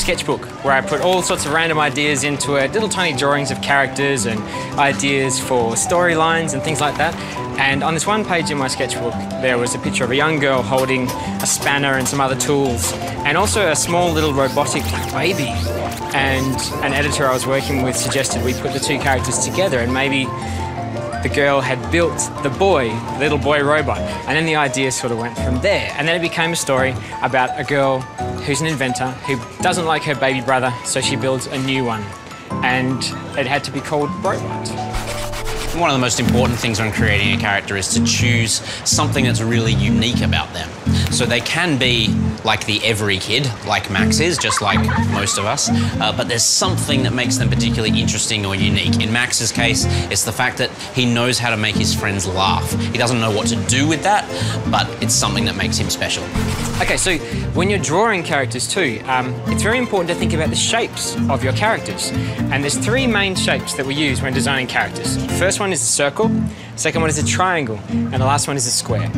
sketchbook where I put all sorts of random ideas into it, little tiny drawings of characters and ideas for storylines and things like that. And on this one page in my sketchbook, there was a picture of a young girl holding a spanner and some other tools, and also a small little robotic baby. And an editor I was working with suggested we put the two characters together, and maybe the girl had built the boy, the little boy robot, and then the idea sort of went from there. And then it became a story about a girl who's an inventor who doesn't like her baby brother, so she builds a new one, and it had to be called Robot. One of the most important things when creating a character is to choose something that's really unique about them. So they can be like the every kid, like Max is, just like most of us, but there's something that makes them particularly interesting or unique. In Max's case, it's the fact that he knows how to make his friends laugh. He doesn't know what to do with that, but it's something that makes him special. Okay, so when you're drawing characters too, it's very important to think about the shapes of your characters. And there's three main shapes that we use when designing characters. First one is a circle, second one is a triangle, and the last one is a square.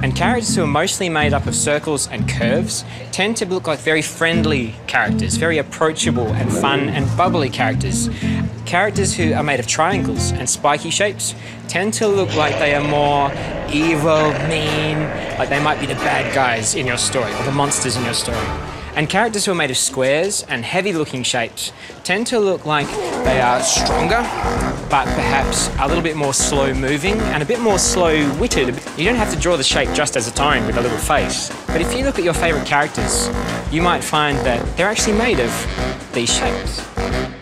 And characters who are mostly made up of circles and curves tend to look like very friendly characters, very approachable and fun and bubbly characters. Characters who are made of triangles and spiky shapes tend to look like they are more evil, mean, like they might be the bad guys in your story or the monsters in your story. And characters who are made of squares and heavy-looking shapes tend to look like they are stronger, but perhaps a little bit more slow-moving and a bit more slow-witted. You don't have to draw the shape just as a tyrant with a little face. But if you look at your favourite characters, you might find that they're actually made of these shapes.